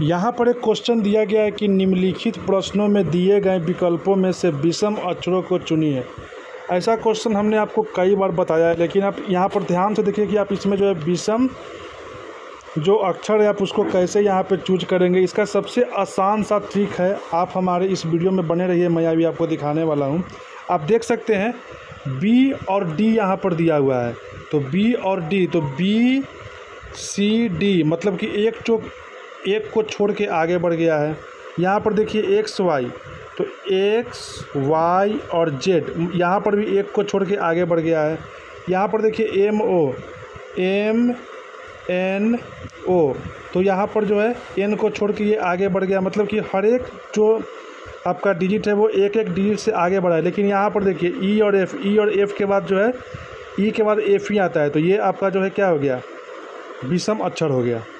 यहाँ पर एक क्वेश्चन दिया गया है कि निम्नलिखित प्रश्नों में दिए गए विकल्पों में से विषम अक्षरों को चुनिए। ऐसा क्वेश्चन हमने आपको कई बार बताया है, लेकिन आप यहाँ पर ध्यान से देखिए कि आप इसमें जो है विषम जो अक्षर है आप उसको कैसे यहाँ पे चूज करेंगे। इसका सबसे आसान सा ट्रिक है, आप हमारे इस वीडियो में बने रहिए, मैं अभी आपको दिखाने वाला हूँ। आप देख सकते हैं बी और डी यहाँ पर दिया हुआ है, तो बी और डी, तो बी सी डी मतलब कि एक को छोड़ के आगे बढ़ गया है। यहाँ पर देखिए एक्स वाई, तो एक्स वाई और जेड यहाँ पर भी एक को छोड़ के आगे बढ़ गया है। यहाँ पर देखिए M O, M N O, तो यहाँ पर जो है एन को छोड़ के ये आगे बढ़ गया, मतलब कि हर एक जो आपका डिजिट है वो एक एक डिजिट से आगे बढ़ा है। लेकिन यहाँ पर देखिए ई और एफ, ई और एफ के बाद जो है ई के बाद एफ ही आता है, तो ये आपका जो है क्या हो गया, विषम अक्षर हो गया।